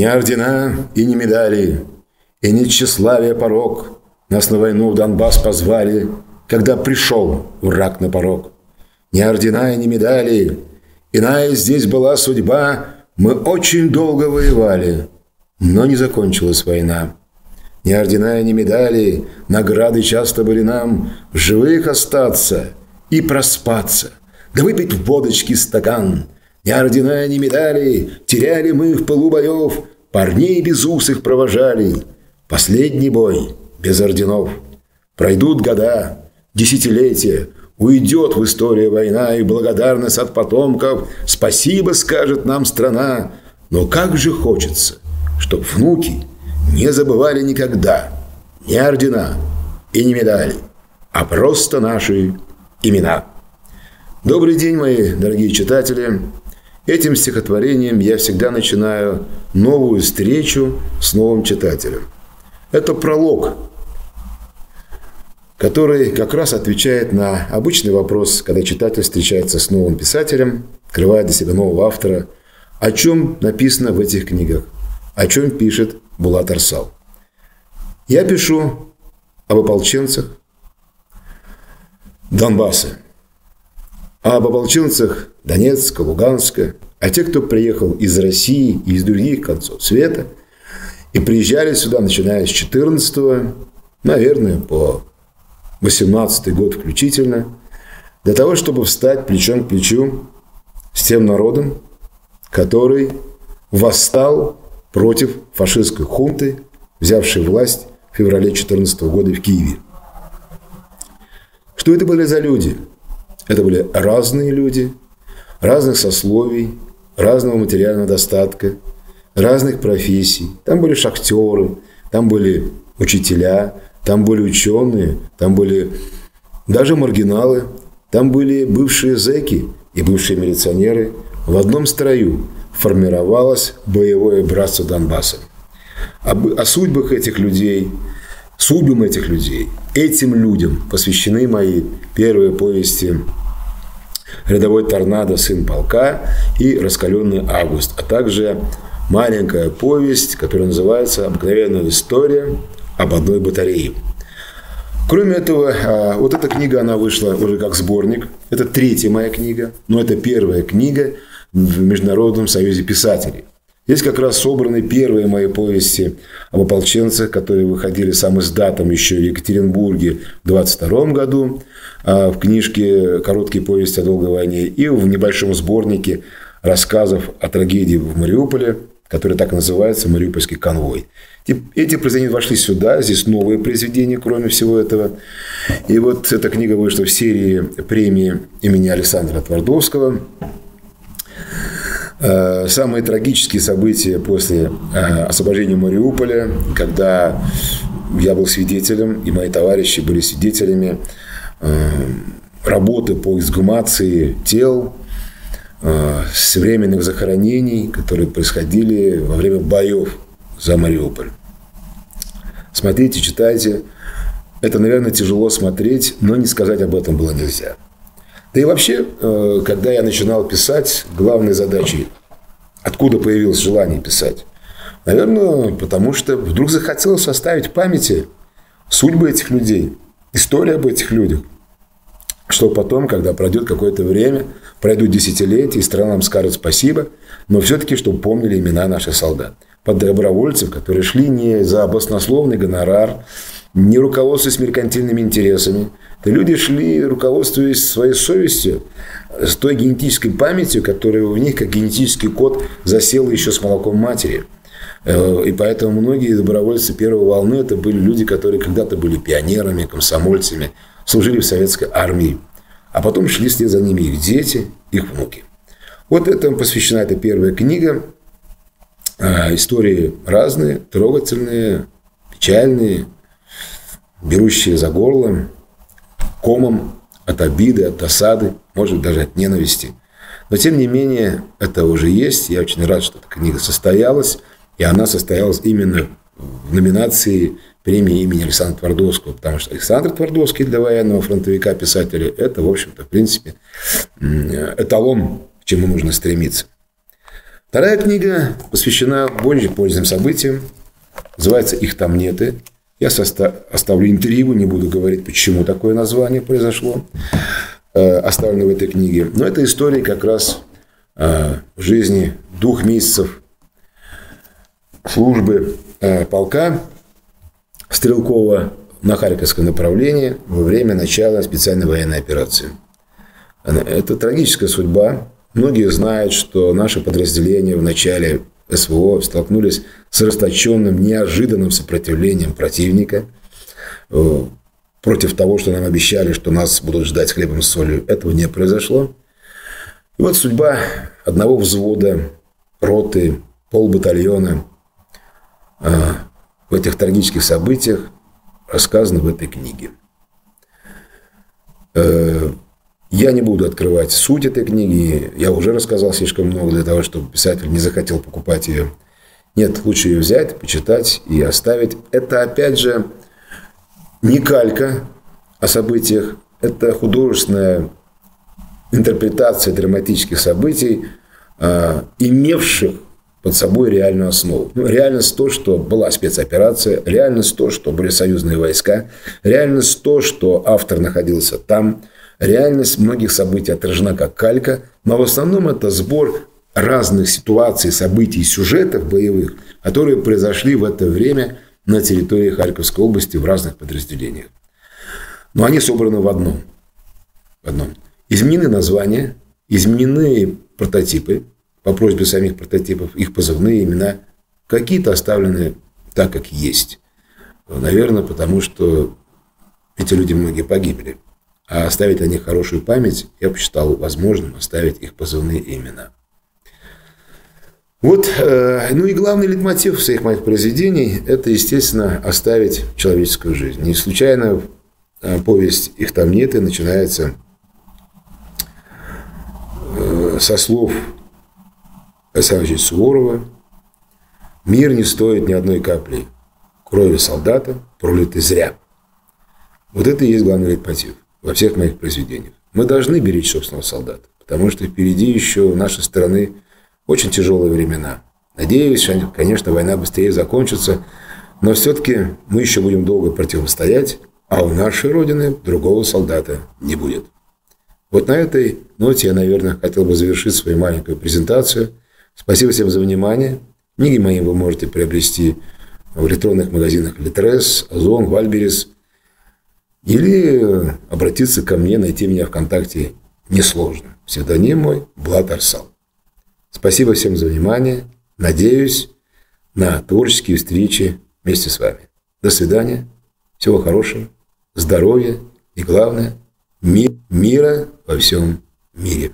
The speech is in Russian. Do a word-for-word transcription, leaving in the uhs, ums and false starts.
Ни ордена и ни медали, и ни тщеславия порог нас на войну в Донбасс позвали, когда пришел враг на порог. Ни ордена и ни медали, иная здесь была судьба, мы очень долго воевали, но не закончилась война. Ни ордена и ни медали, награды часто были нам, в живых остаться и проспаться, да выпить водочки стакан. Ни ордена, ни медали, теряли мы в пылу боев, парней без усых провожали. Последний бой без орденов. Пройдут года, десятилетия, уйдет в историю война, и благодарность от потомков, спасибо скажет нам страна. Но как же хочется, чтоб внуки не забывали никогда ни ордена и ни медали, а просто наши имена. Добрый день, мои дорогие читатели! Этим стихотворением я всегда начинаю новую встречу с новым читателем. Это пролог, который как раз отвечает на обычный вопрос, когда читатель встречается с новым писателем, открывает для себя нового автора, о чем написано в этих книгах, о чем пишет Булат Арсал. Я пишу об ополченцах Донбасса, об ополченцах Донецка, Луганска, а те, кто приехал из России и из других концов света и приезжали сюда, начиная с четырнадцатого, наверное, по восемнадцатый год включительно, для того, чтобы встать плечом к плечу с тем народом, который восстал против фашистской хунты, взявшей власть в феврале две тысячи четырнадцатого года в Киеве. Что это были за люди? Это были разные люди, разных сословий, разного материального достатка, разных профессий. Там были шахтеры, там были учителя, там были ученые, там были даже маргиналы, там были бывшие зэки и бывшие милиционеры. В одном строю формировалось боевое братство Донбасса. О судьбах этих людей, судьбам этих людей, этим людям посвящены мои первые повести «Рядовой торнадо», «Сын полка» и «Раскаленный август», а также маленькая повесть, которая называется «Обыкновенная история об одной батарее». Кроме этого, вот эта книга, она вышла уже как сборник. Это третья моя книга, но это первая книга в Международном союзе писателей. Здесь как раз собраны первые мои повести об ополченцах, которые выходили сам издатом еще в Екатеринбурге в двадцать втором году, в книжке «Короткие повести о долгой войне» и в небольшом сборнике рассказов о трагедии в Мариуполе, который так называется «Мариупольский конвой». Эти произведения вошли сюда, здесь новые произведения, кроме всего этого. И вот эта книга вышла в серии премии имени Александра Твардовского. Самые трагические события после освобождения Мариуполя, когда я был свидетелем, и мои товарищи были свидетелями работы по эксгумации тел с временных захоронений, которые происходили во время боев за Мариуполь. Смотрите, читайте. Это, наверное, тяжело смотреть, но не сказать об этом было нельзя. Да и вообще, когда я начинал писать, главной задачей, откуда появилось желание писать? Наверное, потому что вдруг захотелось оставить в памяти судьбы этих людей, историю об этих людях. Что потом, когда пройдет какое-то время, пройдут десятилетия, и страна нам скажет спасибо, но все-таки, чтобы помнили имена наших солдат. Под добровольцев, которые шли не за баснословный гонорар, не руководствуясь меркантильными интересами. Это люди шли, руководствуясь своей совестью, с той генетической памятью, которая у них, как генетический код, засела еще с молоком матери. И поэтому многие добровольцы первой волны это были люди, которые когда-то были пионерами, комсомольцами, служили в советской армии, а потом шли вслед за ними их дети, их внуки. Вот этому посвящена эта первая книга. Истории разные, трогательные, печальные, берущие за горло, комом от обиды, от досады, может быть, даже от ненависти. Но, тем не менее, это уже есть. Я очень рад, что эта книга состоялась, и она состоялась именно в номинации премии имени Александра Твардовского, потому что Александр Твардовский для военного фронтовика, писателя, это, в общем-то, в принципе, эталон, к чему нужно стремиться. Вторая книга посвящена более поздним событиям. Называется «Их там нет». Я состав... оставлю интригу, не буду говорить, почему такое название произошло, э, оставлено в этой книге. Но это история как раз э, жизни двух месяцев службы э, полка стрелкового на Харьковском направлении во время начала специальной военной операции. Это трагическая судьба. Многие знают, что наши подразделения в начале эс вэ о столкнулись с расточенным, неожиданным сопротивлением противника против того, что нам обещали, что нас будут ждать хлебом с солью. Этого не произошло. И вот судьба одного взвода, роты, полбатальона в этих трагических событиях рассказано в этой книге. Я не буду открывать суть этой книги. Я уже рассказал слишком много для того, чтобы писатель не захотел покупать ее. Нет, лучше ее взять, почитать и оставить. Это, опять же, не калька о событиях. Это художественная интерпретация драматических событий, имевших под собой реальную основу. Ну, реальность то, что была спецоперация, реальность то, что были союзные войска, реальность то, что автор находился там. Реальность многих событий отражена как калька, но в основном это сбор разных ситуаций, событий и сюжетов боевых, которые произошли в это время на территории Харьковской области в разных подразделениях. Но они собраны в одном. В одном. Изменены названия, изменены прототипы, по просьбе самих прототипов, их позывные имена, какие-то оставлены так, как есть. Наверное, потому что эти люди многие погибли. А оставить о них хорошую память, я посчитал возможным оставить их позывные имена. Вот, ну и главный лейтмотив всех моих произведений – это, естественно, оставить человеческую жизнь. Не случайно повесть «Их там нет» и начинается со слов Александра Ильича Суворова: «Мир не стоит ни одной капли крови солдата, пролитой зря». Вот это и есть главный лейтмотив во всех моих произведениях. Мы должны беречь собственного солдата, потому что впереди еще у нашей страны очень тяжелые времена. Надеюсь, конечно, война быстрее закончится, но все-таки мы еще будем долго противостоять, а у нашей Родины другого солдата не будет. Вот на этой ноте я, наверное, хотел бы завершить свою маленькую презентацию. Спасибо всем за внимание. Книги мои вы можете приобрести в электронных магазинах Литрес, Озон, Вальберис. Или обратиться ко мне, найти меня ВКонтакте несложно. Псевдоним мой Булат Арсала. Спасибо всем за внимание. Надеюсь на творческие встречи вместе с вами. До свидания. Всего хорошего. Здоровья и, главное, ми- мира во всем мире.